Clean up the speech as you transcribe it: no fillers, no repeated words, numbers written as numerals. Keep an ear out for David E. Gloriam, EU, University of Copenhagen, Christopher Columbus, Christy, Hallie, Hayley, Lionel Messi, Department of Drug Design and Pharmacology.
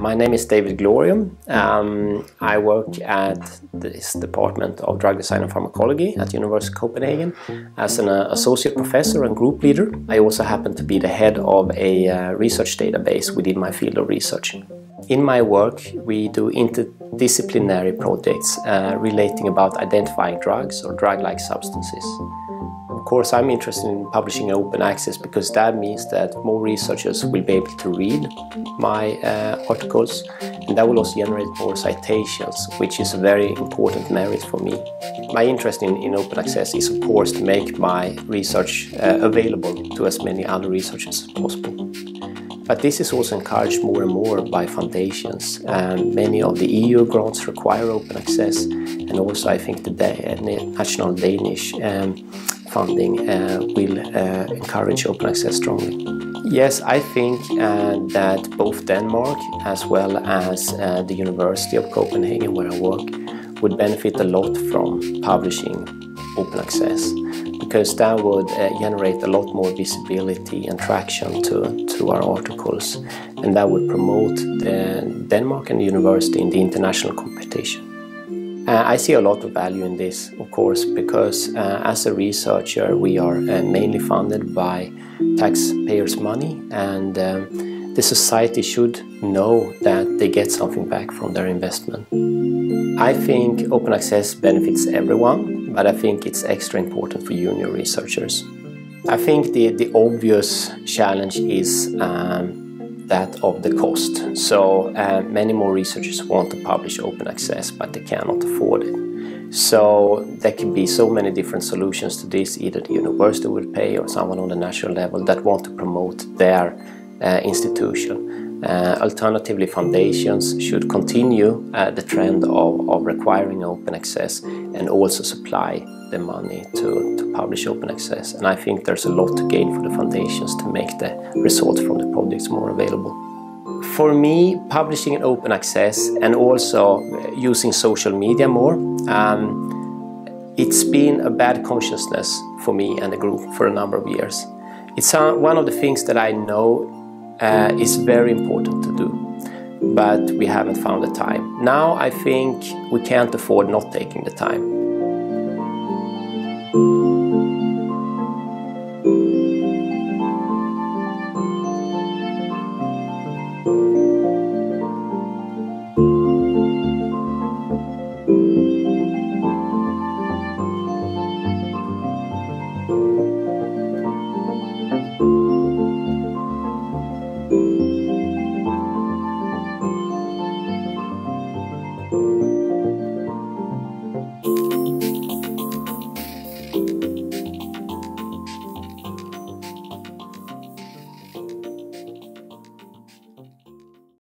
My name is David Gloriam. I work at this Department of Drug Design and Pharmacology at University of Copenhagen as an associate professor and group leader. I also happen to be the head of a research database within my field of research. In my work, we do interdisciplinary projects relating about identifying drugs or drug-like substances. Of course, I'm interested in publishing open access because that means that more researchers will be able to read my articles, and that will also generate more citations, which is a very important merit for me. My interest in open access is, of course, to make my research available to as many other researchers as possible. But this is also encouraged more and more by foundations. Many of the EU grants require open access, and also I think the national Danish funding will encourage open access strongly. Yes, I think that both Denmark as well as the University of Copenhagen, where I work, would benefit a lot from publishing open access, because that would generate a lot more visibility and traction to our articles, and that would promote Denmark and the university in the international competition. I see a lot of value in this, of course, because as a researcher we are mainly funded by taxpayers' money, and the society should know that they get something back from their investment. I think open access benefits everyone, but I think it's extra important for junior researchers. I think the obvious challenge is that of the cost. So many more researchers want to publish open access, but they cannot afford it. So there can be so many different solutions to this. Either the university would pay or someone on the national level that want to promote their institution. Alternatively, foundations should continue the trend of requiring open access and also supply the money to publish open access. And I think there's a lot to gain for the foundations to make the results from the projects more available. For me, publishing in open access and also using social media more, it's been a bad consciousness for me and the group for a number of years. It's one of the things that I know is very important to do, but we haven't found the time. Now I think we can't afford not taking the time.